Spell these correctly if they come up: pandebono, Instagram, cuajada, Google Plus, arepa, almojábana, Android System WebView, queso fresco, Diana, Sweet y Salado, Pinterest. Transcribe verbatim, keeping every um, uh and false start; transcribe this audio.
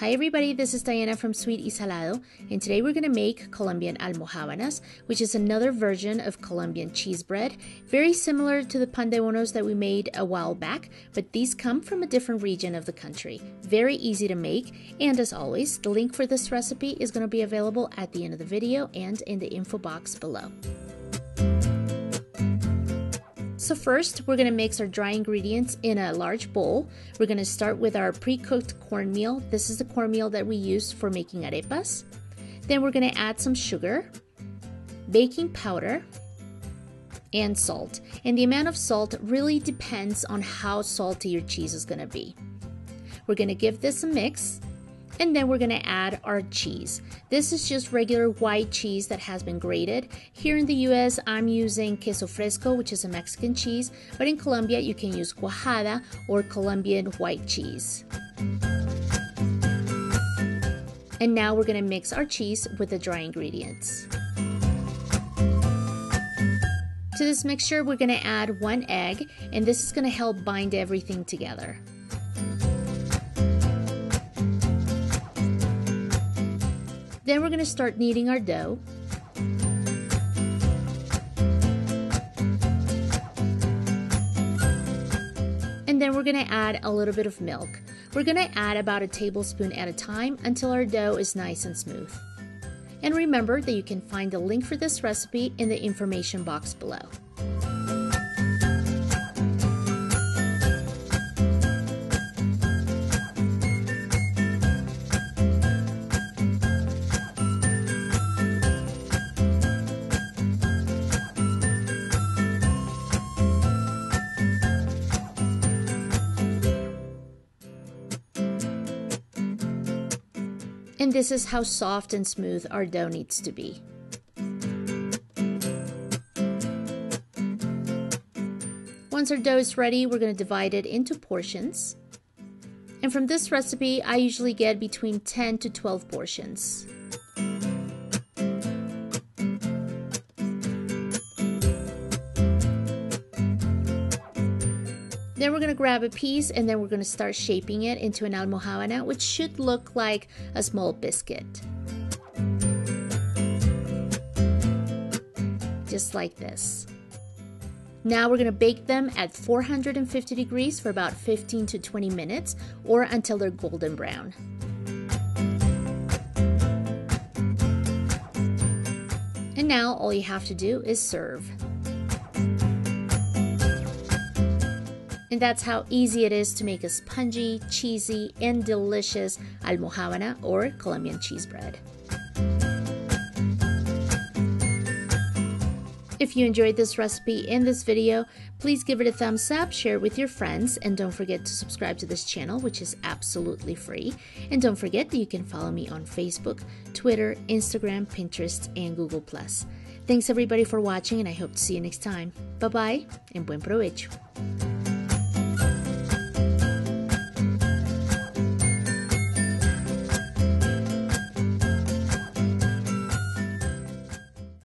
Hi everybody, this is Diana from Sweet y Salado, and today we're going to make Colombian almojábanas, which is another version of Colombian cheese bread, very similar to the pandebonos that we made a while back, but these come from a different region of the country. Very easy to make, and as always, the link for this recipe is going to be available at the end of the video and in the info box below. So first, we're gonna mix our dry ingredients in a large bowl. We're gonna start with our pre-cooked cornmeal. This is the cornmeal that we use for making arepas. Then we're gonna add some sugar, baking powder, and salt. And the amount of salt really depends on how salty your cheese is gonna be. We're gonna give this a mix. And then we're gonna add our cheese. This is just regular white cheese that has been grated. Here in the U S, I'm using queso fresco, which is a Mexican cheese, but in Colombia, you can use cuajada or Colombian white cheese. And now we're gonna mix our cheese with the dry ingredients. To this mixture, we're gonna add one egg, and this is gonna help bind everything together. Then we're going to start kneading our dough. And then we're going to add a little bit of milk. We're going to add about a tablespoon at a time until our dough is nice and smooth. And remember that you can find the link for this recipe in the information box below. And this is how soft and smooth our dough needs to be. Once our dough is ready, we're going to divide it into portions. And from this recipe, I usually get between ten to twelve portions. Then we're gonna grab a piece and then we're gonna start shaping it into an almojábana, which should look like a small biscuit. Just like this. Now we're gonna bake them at four hundred fifty degrees for about fifteen to twenty minutes or until they're golden brown. And now all you have to do is serve. And that's how easy it is to make a spongy, cheesy, and delicious almojábana or Colombian cheese bread. If you enjoyed this recipe and this video, please give it a thumbs up, share it with your friends, and don't forget to subscribe to this channel, which is absolutely free. And don't forget that you can follow me on Facebook, Twitter, Instagram, Pinterest, and Google plus. Thanks everybody for watching, and I hope to see you next time. Bye-bye, and buen provecho.